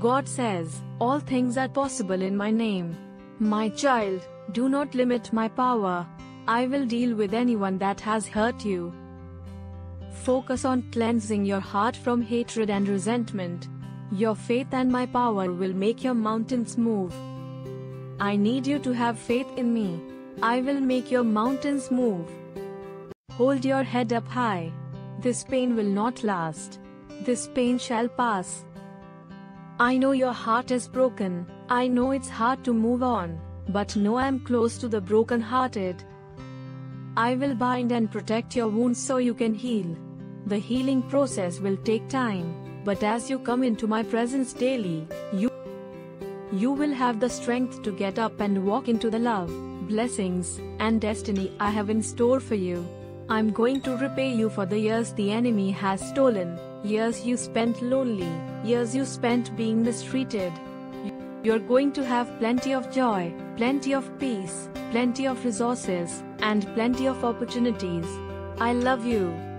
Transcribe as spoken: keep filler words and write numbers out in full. God says, all things are possible in my name. My child, do not limit my power. I will deal with anyone that has hurt you. Focus on cleansing your heart from hatred and resentment. Your faith and my power will make your mountains move. I need you to have faith in me. I will make your mountains move. Hold your head up high. This pain will not last. This pain shall pass. I know your heart is broken. I know it's hard to move on, but know I am close to the broken-hearted. I will bind and protect your wounds so you can heal. The healing process will take time, but as you come into my presence daily, you, you will have the strength to get up and walk into the love, blessings, and destiny I have in store for you. I'm going to repay you for the years the enemy has stolen, years you spent lonely, years you spent being mistreated. You're going to have plenty of joy, plenty of peace, plenty of resources, and plenty of opportunities. I love you.